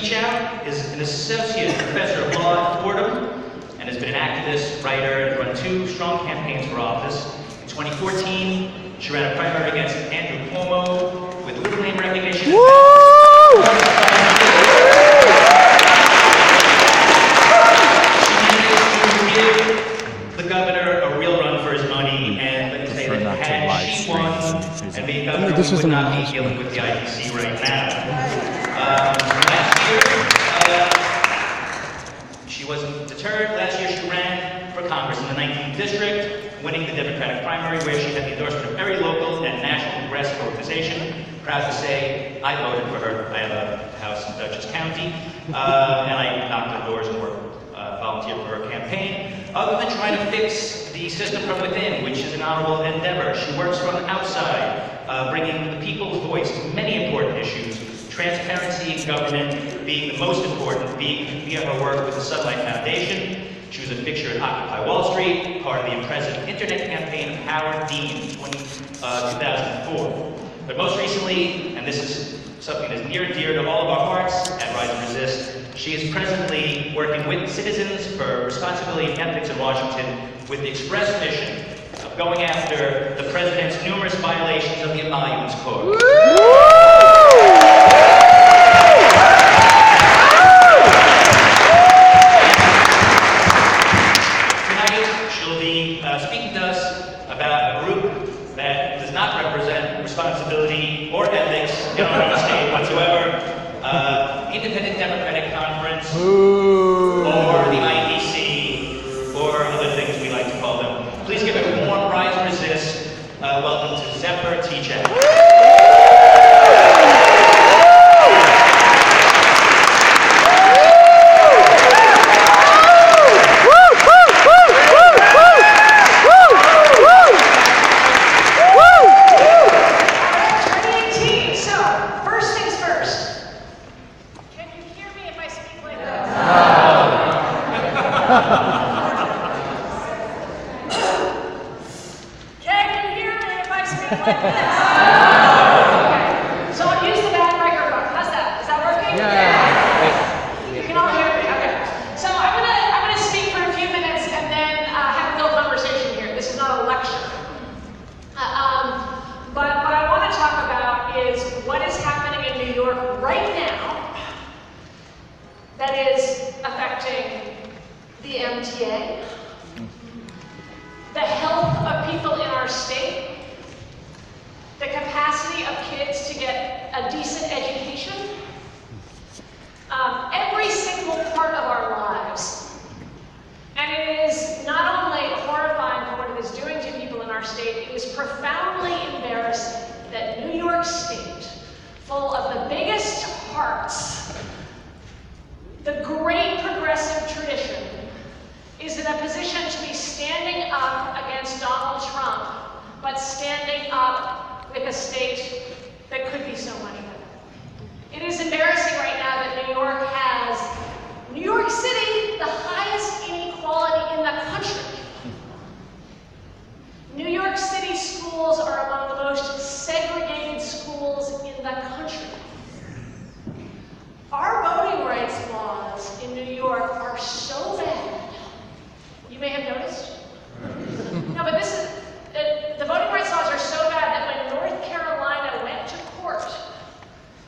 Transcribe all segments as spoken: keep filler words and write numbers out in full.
Teachout is an associate professor of law at Fordham and has been an activist, writer, and run two strong campaigns for office. In twenty fourteen, she ran a primary against Andrew Cuomo with little name recognition. This is would not be dealing with the I D C right now. Um, last year, uh, she wasn't deterred. Last year, she ran for Congress in the nineteenth District, winning the Democratic primary, where she had the endorsement of every local and national congressional organization. Proud to say, I voted for her. I have a house in Dutchess County, uh, and I knocked on doors and worked, uh, volunteered for her campaign. Other than trying to fix the system from within, which is an honorable endeavor, she works from the outside. Uh, bringing the people's voice to many important issues, transparency in government being the most important, being via her work with the Sunlight Foundation. She was a fixture at Occupy Wall Street, part of the impressive internet campaign of Howard Dean in twenty, uh, two thousand four. But most recently, and this is something that's near and dear to all of our hearts at Rise and Resist, she is presently working with Citizens for Responsibility and Ethics in Washington with the express mission of going after the president's numerous violations of the Emoluments Clause. Tonight, she'll be uh, speaking to us about a group that does not represent responsibility or ethics in our state whatsoever, uh, the Independent Democratic Conference, Ooh. or the I D C, or other things we like to call them. Please give it a warm Rise and Resist. Uh, welcome to Zephyr Teachout. twenty eighteen, so first things first. Can you hear me if I speak like that? No. Like this. Okay. So I'll use the bad microphone. How's that? Is that working? Yeah. yeah. You can all hear me. Okay. So I'm gonna I'm gonna speak for a few minutes and then uh, have a little conversation here. This is not a lecture. Uh, um, but what I want to talk about is what is happening in New York right now that is affecting the M T A, the health of people in our state. The capacity of kids to get a decent education. Um, every single part of our lives. And it is not only horrifying for what it is doing to people in our state, it is profoundly embarrassing that New York State, full of the biggest hearts, the great progressive tradition, is in a position to be standing up against Donald Trump, but standing up with a state that could be so much better. It is embarrassing right now that New York has, New York City, the highest inequality in the country. New York City schools are among the most segregated schools in the country. Our voting rights laws in New York are so bad. You may have noticed. No, but this is, it, the voting rights laws are so bad that when North Carolina went to court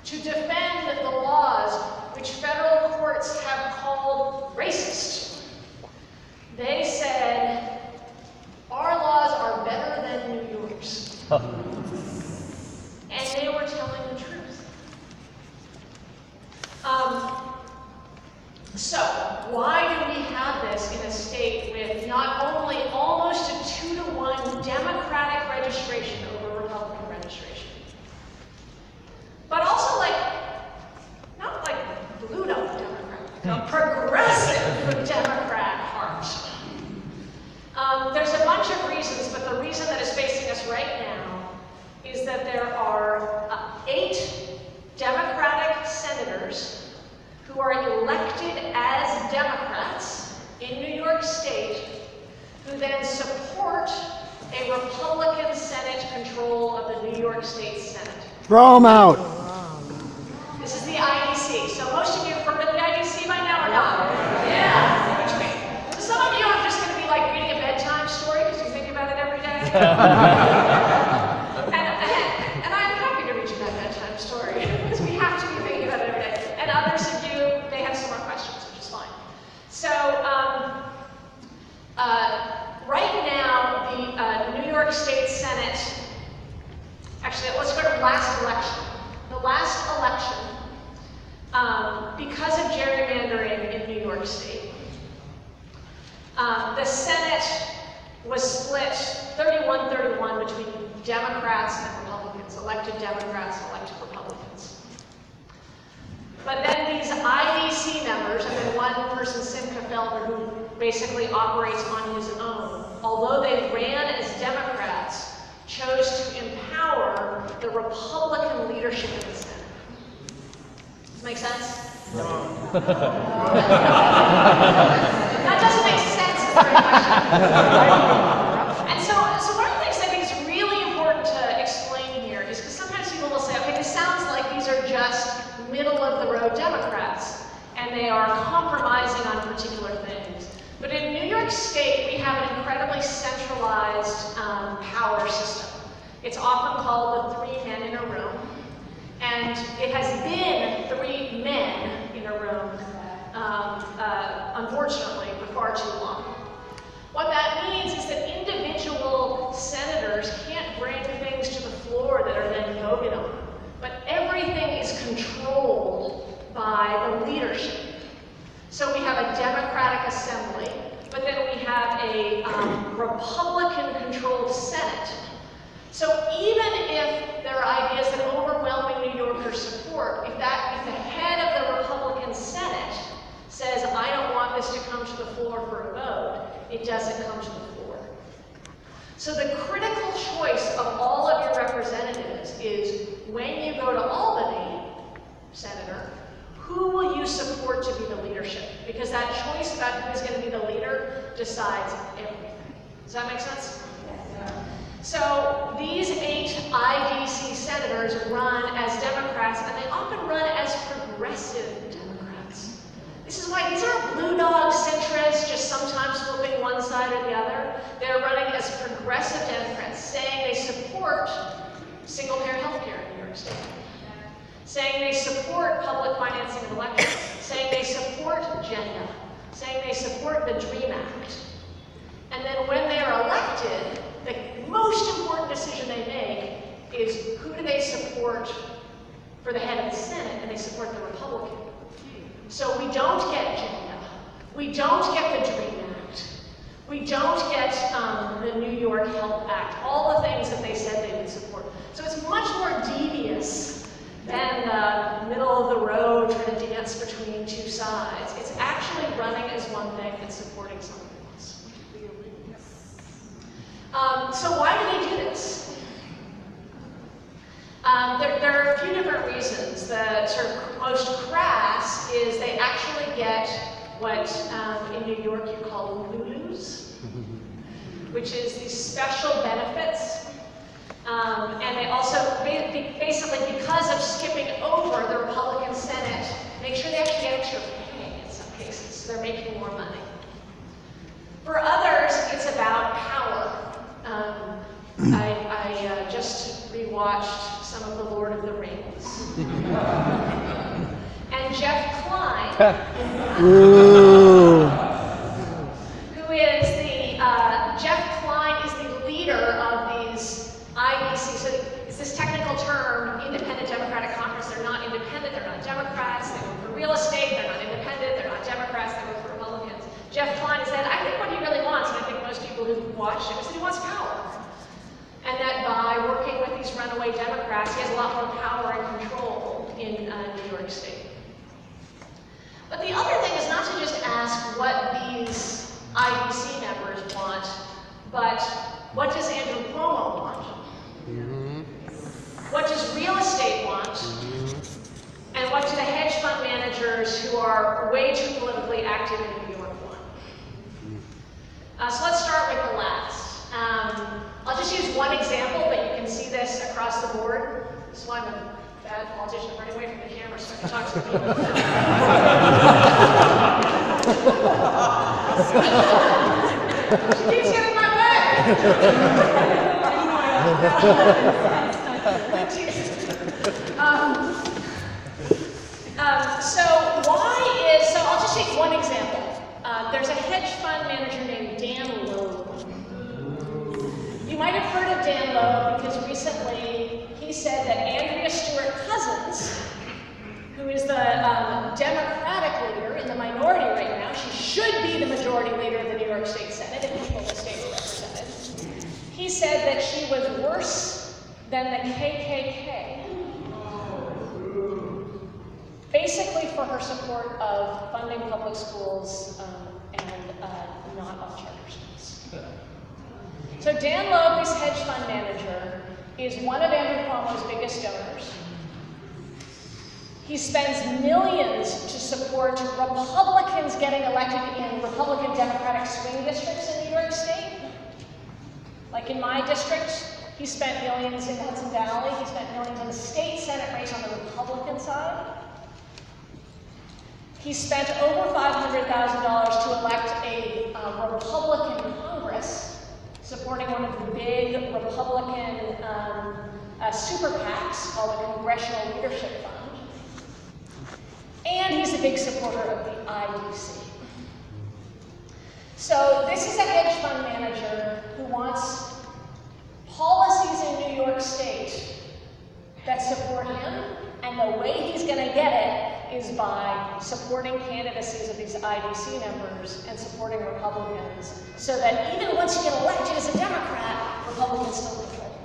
to defend the laws which federal courts have called racist, they said, our laws are better than New York's. And they were telling the truth. Um, So, why do we have this in a state with not only almost a two to one Democratic registration over Republican registration, but also like, not like blue dot Democrat, like a progressive Democrat heart? Um, there's a bunch of reasons, but the reason that is facing us right now is that there are uh, eight Democratic senators who are elected as Democrats in New York State, who then support a Republican Senate control of the New York State Senate. Throw them out. This is the I D C. So most of you and, and, and I'm happy to reach a bedtime story, because we have to be thinking about it every day. And others of you, they have some more questions, which is fine. So, um, uh, right now, the uh, New York State Senate, actually, let's go to last election. The last election, um, because of gerrymandering in New York State, um, the Senate was split thirty-one thirty-one between Democrats and Republicans, elected Democrats and elected Republicans. But then these I D C members, and then one person, Simca Felder, who basically operates on his own, although they ran as Democrats, chose to empower the Republican leadership in the Senate. Does that make sense? No. That doesn't make sense very much. And so, so one of the things I think is really important to explain here is because sometimes people will say, okay, this sounds like these are just middle-of-the-road Democrats, and they are compromising on particular things. But in New York State, we have an incredibly centralized um, power system. It's often called the three men in a room. And it has been three men in a room, um, uh, unfortunately, for far too long. What that means is that individual senators can't bring things to the floor that are then voted on. But everything is controlled by the leadership. So we have a Democratic assembly, but then we have a um, Republican-controlled Senate. So even if there are ideas that overwhelming New Yorkers support, if that, if the head of the Republican Senate says, I don't want this to come to the floor for a vote, it doesn't come to the floor. So the critical choice of all of your representatives is, when you go to Albany, Senator, who will you support to be the leadership? Because that choice about who's going to be the leader decides everything. Does that make sense? Yes. So these eight I D C senators run as Democrats, and they often run as progressive Democrats. This is why these aren't blue dog centrists, just sometimes flipping one side or the other. They're running as progressive Democrats, saying they support single-payer health care in New York State, saying they support public financing of elections, saying they support gender, saying they support the DREAM Act. And then when they are elected, the most important decision they make is who do they support for the head of the Senate, and they support the Republican. So we don't get gender, we don't get the DREAM Act, we don't get um, the New York Health Act, all the things that they said they would support. So it's much more devious than uh, middle of the road, trying to dance between two sides. It's actually running as one thing and supporting something else. Um, so why do they do this? Um, there, there are a few different reasons. The sort of most crass is they actually get what um, in New York you call Lulus, which is these special benefits. Um, and they also, basically because of skipping over the Republican Senate, make sure they actually get extra pay in some cases, so they're making more money. For others, it's about power. Um, I, I uh, just rewatched some of the Lord of the Rings. And Jeff Klein, who is the, uh, Jeff Klein is the leader of these I D C, so it's this technical term, Independent Democratic Conference. They're not independent, they're not Democrats, they work for real estate, they're not independent, they're not Democrats, they work for Republicans. Jeff Klein said, I think what he really wants, and I think most people who've watched him, is that he wants power. And that by working with these runaway Democrats, he has a lot more power and control in uh, New York State. But the other thing is not to just ask what these I D C members want, but what does Andrew Cuomo want? What does real estate want? And what do the hedge fund managers who are way too politically active in New York want? Uh, so let's start with the last. Um, I'll just use one example, but you can see this across the board. This is why I'm a bad politician. I'm running away from the camera so I can talk to people. She keeps getting my way. um, um, so why is, so I'll just take one example. Uh, there's a hedge fund manager named Dan Loeb. You might have heard of Dan Loeb because recently he said that Andrea Stewart-Cousins, who is the um, Democratic leader in the minority right now, she should be the majority leader of the New York State Senate and people in the state were represented. He said that she was worse than the K K K, basically for her support of funding public schools um, and uh, not all charter schools. So Dan Loeb, his hedge fund manager, is one of Andrew Cuomo's biggest donors. He spends millions to support Republicans getting elected in Republican Democratic swing districts in New York State. Like in my district, he spent millions in the Hudson Valley, he spent millions in the state Senate race on the Republican side. He spent over five hundred thousand dollars to elect a uh, Republican Congress, supporting one of the big Republican um, uh, super PACs called the Congressional Leadership Fund. And he's a big supporter of the I D C. So this is a hedge fund manager who wants policies in New York State that support him, and the way he's going to get it is by supporting candidacies of these I D C members and supporting Republicans, so that even once you get elected as a Democrat, Republicans still control him.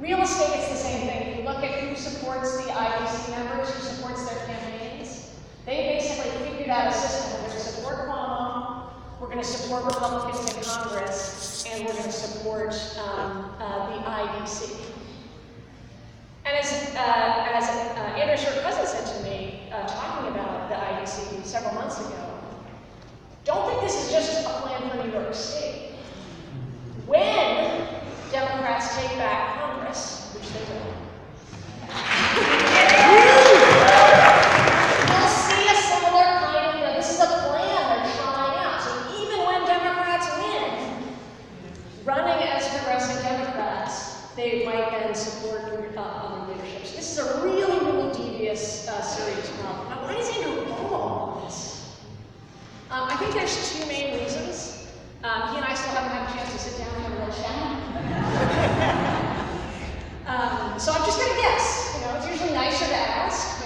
Real estate is the same thing. If you look at who supports the I D C members, who supports their campaigns, they basically figured out a system where we're going to support Cuomo, we're going to support Republicans in Congress, and we're going to support um, uh, the I D C. And as, uh, as uh, Andrea Stewart-Cousins said to me, uh, talking about the I D C several months ago, don't think this is just a plan for New York State. When Democrats take back Congress, which they don't, we'll see a similar kind of, you know, this is a plan they're trying out. So even when Democrats win, running as progressive Democrats, they might then support uh, other leaderships. So this is a really, really devious uh, series problem. Now, why does Andrew Cuomo all this? Um, I think there's two main reasons. Um, he and I still haven't had a chance to sit down and have a chat. Um, so I'm just going to guess. You know, it's usually nicer to ask,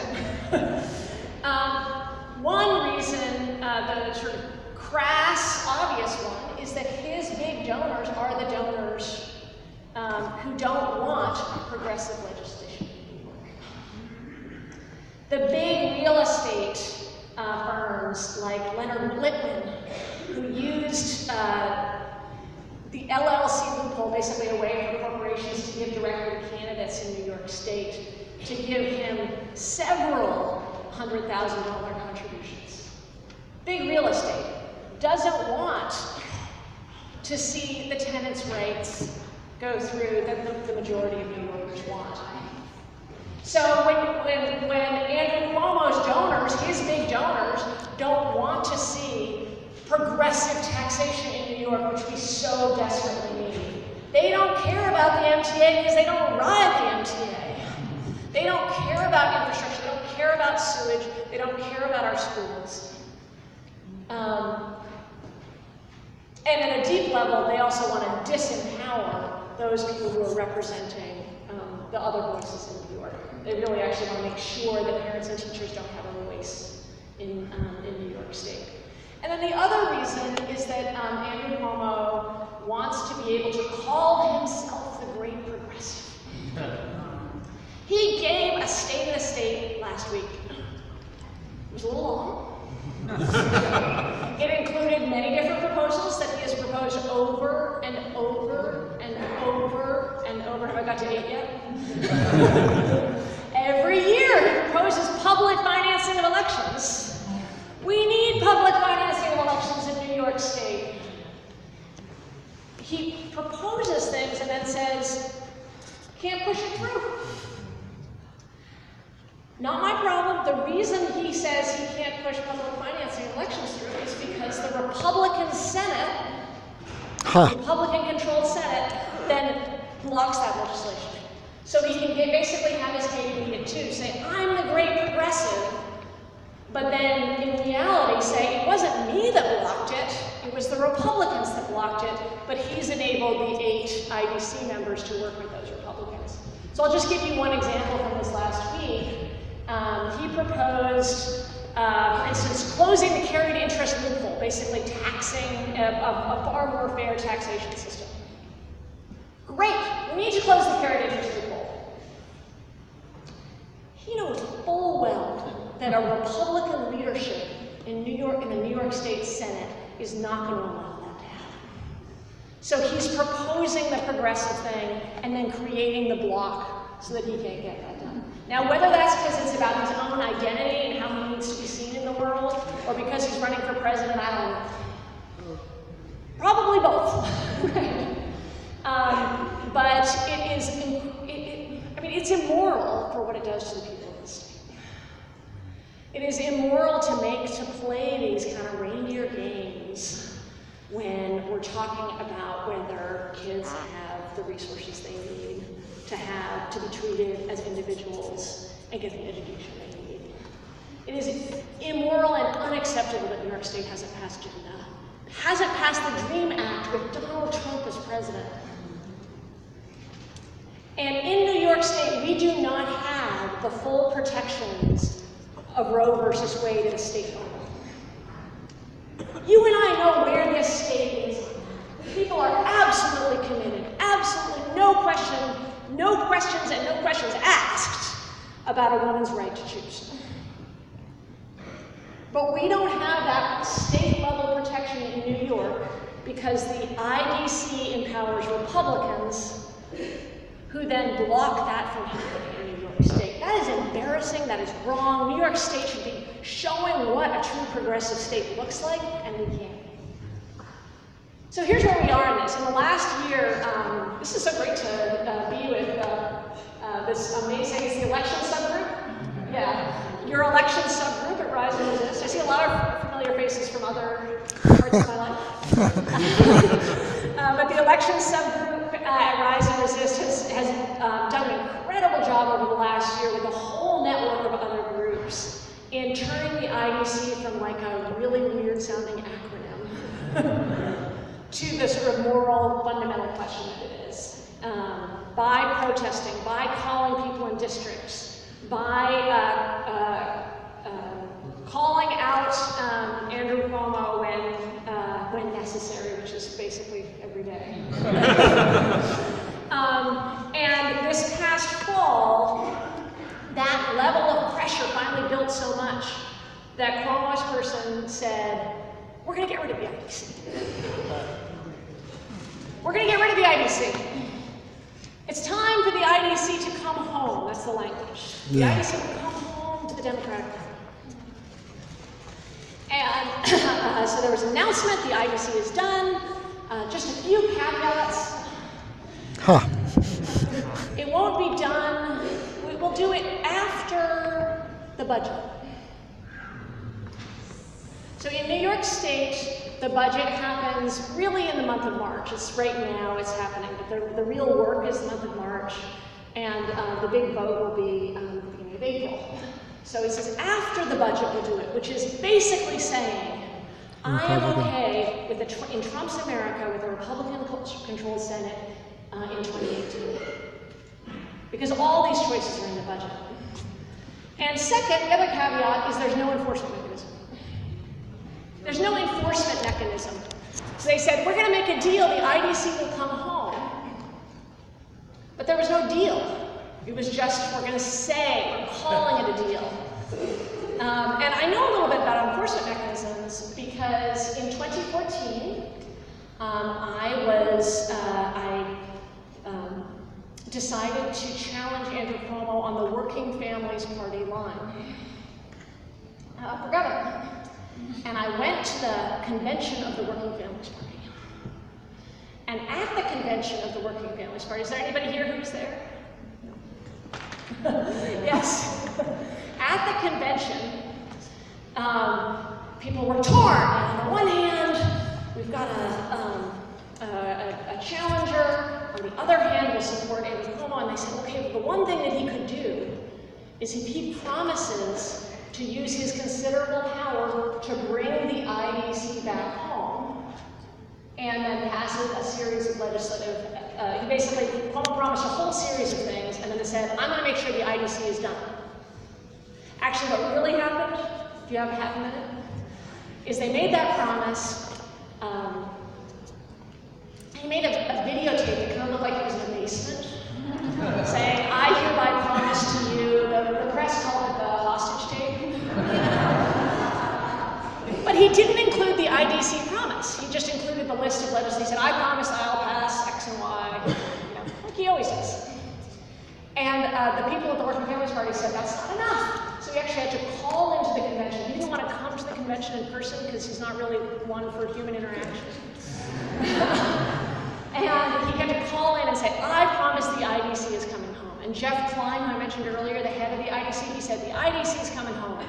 but um, one reason, uh, the sort of crass, obvious one, is that his big donors are the donors um, who don't want progressive legislation. The big real estate uh, firms like Leonard Littman, who used uh, the L L C loophole, basically a way for corporations to give directly to candidates in New York State, to give him several hundred thousand dollar contributions. Big real estate doesn't want to see the tenants' rights go through that the, the majority of New Yorkers want. So when, when, when Andrew Cuomo's donors, his big donors, don't want to see progressive taxation in New York, which we so desperately need. They don't care about the M T A because they don't ride the M T A. They don't care about infrastructure, they don't care about sewage, they don't care about our schools. Um, and at a deep level, they also want to disempower those people who are representing um, the other voices in New York. They really actually want to make sure that parents and teachers don't have a voice in, um, in New York State. And then the other reason is that um, Andrew Cuomo wants to be able to call himself the great progressive. He gave a state of the state last week. It was a little long. It included many different proposals that he has proposed over and over and over and over. Have I got to eight yet? Every year he proposes public financing of elections. We need public financing of elections in New York State. He proposes things and then says, can't push it through. Not my problem. The reason he says he can't push public financing of elections through is because the Republican Senate huh. Republican-controlled Senate then blocks that legislation. So he can get, basically have his cake and eat it too, say, I'm the great progressive, but then in reality say, it wasn't me that blocked it, it was the Republicans that blocked it, but he's enabled the eight I D C members to work with those Republicans. So I'll just give you one example from this last week. Um, he proposed, uh, for instance, closing the carried interest loophole, basically taxing a, a, a far more fair taxation system. Great, we need to close the carried interest loophole. He knows full well that a Republican leadership in New York, in the New York State Senate, is not going to allow that to happen. So he's proposing the progressive thing and then creating the block so that he can't get that done. Now, whether that's because it's about his own identity and how he needs to be seen in the world, or because he's running for president, I don't know. Probably both. Right? Um, but it is, it, it, I mean, it's immoral for what it does to the people of the state. It is immoral to make, to play these kind of reindeer games when we're talking about whether kids have the resources they need to have, to be treated as individuals and get the education they need. It is immoral and unacceptable that New York State hasn't passed G E N D A, hasn't passed the DREAM Act with Donald Trump as president. And in New York State, we do not have the full protections of Roe versus Wade at a state level. You and I know where this state is. People are absolutely committed, absolutely no question, no questions and no questions asked about a woman's right to choose. But we don't have that state-level protection in New York because the I D C empowers Republicans who then block that from happening in New York State. That is embarrassing. That is wrong. New York State should be showing what a true progressive state looks like, and we can't. So here's where we are in this. In the last year, um, this is so great to uh, be with uh, uh, this amazing, it's the election subgroup. Yeah. Your election subgroup at Rise and Resist. I see a lot of familiar faces from other parts of my life. uh, but the election subgroup uh, at Rise and Resist has, has uh, done an incredible job over the last year with a whole network of other groups in turning the I D C from like a really weird sounding acronym to the sort of moral fundamental question that it is. Um, by protesting, by calling people in districts, by uh, uh, uh, calling out um, Andrew Cuomo when, uh, when necessary, which is basically every day. um, and this past fall, that level of pressure finally built so much that Cuomo's person said, we're going to get rid of the I D C. We're going to get rid of the I D C. It's time for the I D C to come home. That's the language. Yeah. The I D C will come home to the Democratic Party. And uh, so there was an announcement, the I D C is done. Uh, just a few caveats. Huh. It won't be done. We will do it after the budget. So in New York State, the budget happens really in the month of March. It's right now, it's happening. But the, the real work is the month of March, and uh, the big vote will be um, the beginning of April. So it says after the budget we'll do it, which is basically saying, I am okay with the, in Trump's America with a Republican-controlled Senate uh, in twenty eighteen. Because all these choices are in the budget. And second, the other caveat is there's no enforcement mechanism. There's no enforcement mechanism. So they said, we're going to make a deal, the I D C will come home. But there was no deal. It was just, we're going to say, we're calling it a deal. Um, and I know a little bit about enforcement mechanisms because in twenty fourteen, um, I was, uh, I um, decided to challenge Andrew Cuomo on the Working Families Party line uh, for governor. And I went to the convention of the Working Families Party. And at the convention of the Working Families Party, is there anybody here who was there? Yes. At the convention, um, people were torn. And on the one hand, we've got a, um, uh, a, a challenger, on the other hand, will support Andrew Cuomo, and they said, okay, but the one thing that he could do is if he promises to use his considerable power to bring the I D C back home, and then passes a series of legislative, uh, he basically Cuomo promised a whole series of things, and then they said, I'm gonna make sure the I D C is done. Actually, what really happened, if you have half a minute, is they made that promise. Um, he made a, a videotape that kind of looked like it was an amazement, saying, I hereby promise to you, the, the press called it the hostage tape. But he didn't include the I D C promise. He just included the list of legislation. He said, I promise I'll pass X and Y, you know, like he always does. And uh, the people at the Working Families Party said, that's not enough. So he actually had to call into the convention. He didn't want to come to the convention in person because he's not really one for human interaction. And he had to call in and say, I promise the I D C is coming home. And Jeff Klein, who I mentioned earlier, the head of the I D C, he said, the I D C is coming home.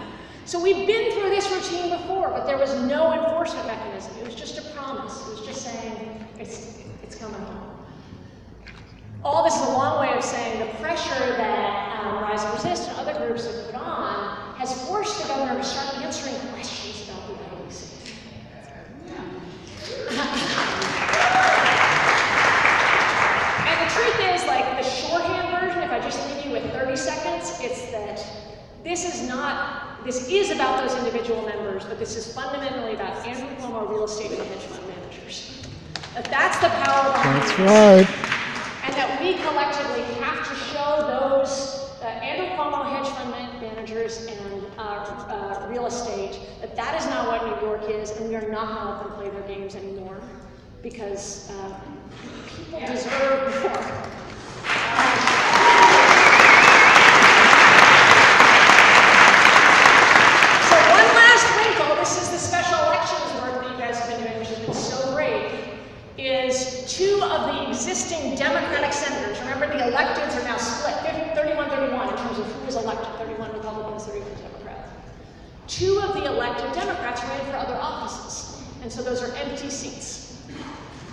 So we've been through this routine before, but there was no enforcement mechanism. It was just a promise. It was just saying, it's, it's coming home. All this is a long way of saying the pressure that um, Rise and Resist and other groups have put on has forced the governor to start answering questions about the I D C. Yeah. And the truth is, like the shorthand version, if I just leave you with thirty seconds, it's that this is not, this is about those individual members, but this is fundamentally about Andrew Cuomo real estate and hedge fund managers. That that's the power behind this. That's right. And that we collectively have to show those uh, Andrew Cuomo hedge fund managers and uh, uh, real estate that that is not what New York is, and we are not going to let them play their games anymore because uh, people yeah. deserve more. Uh, so one last wrinkle, this is the special elections work that you guys have been doing, which has been so great, is two of the existing Democratic senators. Remember, the electeds are now split, thirty-one thirty-one in terms of who was elected, thirty-one Republicans, thirty-one Democrats. Two of the elected Democrats ran for other offices, and so those are empty seats.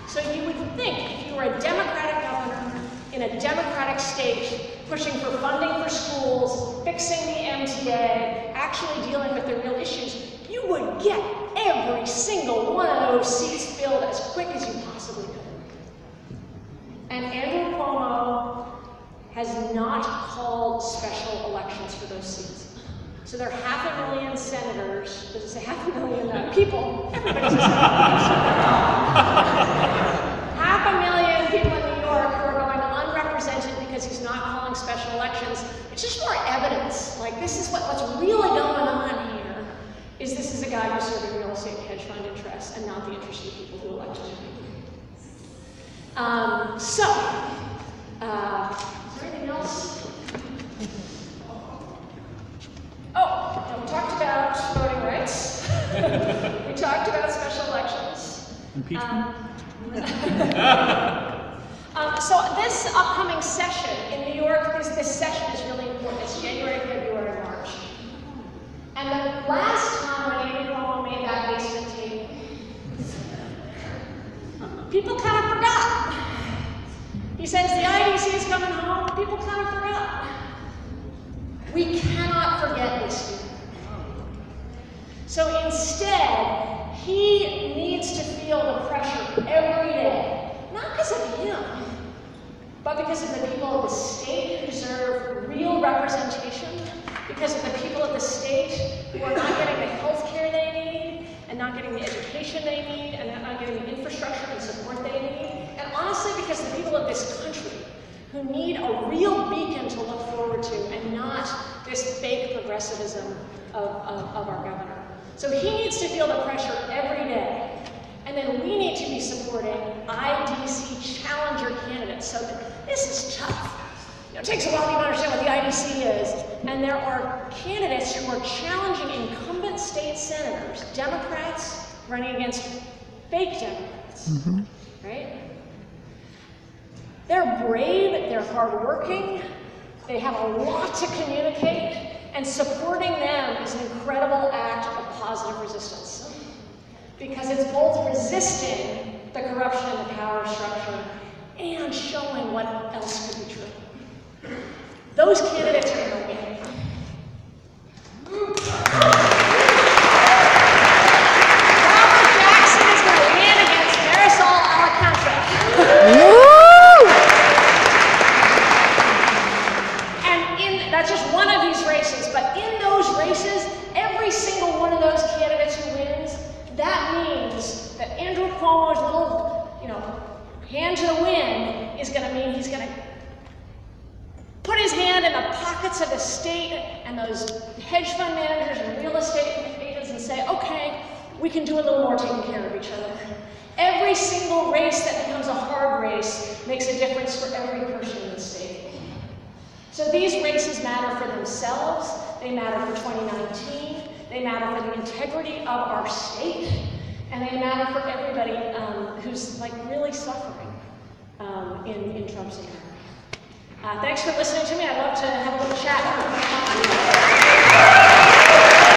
So you would think if you were a Democratic governor in a Democratic state, pushing for funding for schools, fixing the M T A, actually dealing with the real issues, you would get every single one of those seats filled as quick as you possibly could. And Andrew Cuomo has not called special elections for those seats. So there are half a million senators, there's a half a million uh, people, everybody's a senator. Half a million people in New York who are going unrepresented because he's not calling special elections. It's just more evidence. Like, this is what, what's really going on here. Is this is a guy who's serving real estate hedge fund interests and not the interests of people who elected him. Um, so, uh, is there anything else? Oh, no, we talked about voting rights. We talked about special elections. Impeachment. Um, um, so this upcoming session in New York, this, this session is really important. It's January, February, March. And the last time when Andrew Cuomo made that basement tape, people kind of forgot. He says the I D C is coming home, people kind of forgot. We cannot forget this year. So instead, he needs to feel the pressure every day, not because of him, but because of the people of the state who deserve real representation, because of the people of the state who are not getting the health care they need, and not getting the education they need, and not getting the infrastructure and support they need, and honestly because the people of this country who need a real beacon to look forward to and not this fake progressivism of, of, of our governor. So he needs to feel the pressure every day. And then we need to be supporting I D C challenger candidates. So this is tough. You know, it takes a while to even understand what the I D C is. And there are candidates who are challenging incumbent state senators, Democrats running against fake Democrats, mm-hmm. right? They're brave, they're hardworking, they have a lot to communicate, and supporting them is an incredible act of positive resistance. Because it's both resisting the corruption in the power structure, and showing what else could be true. Those candidates are going to win. Robert Jackson is going to win against Marisol Alcantara. And in, that's just one of these races, but in those races, every single one of those candidates who wins, that means that Andrew Cuomo's little, you know, hand to the wind is going to mean he's going to put his hand in the pockets of the state and those hedge fund managers and real estate agents and say, okay, we can do a little more taking care of each other. Every single race that becomes a hard race makes a difference for every person in the state. So these races matter for themselves. They matter for twenty nineteen. They matter for the integrity of our state. And they matter for everybody um, who's like really suffering um, in, in Trump's era. Uh, thanks for listening to me. I'd love to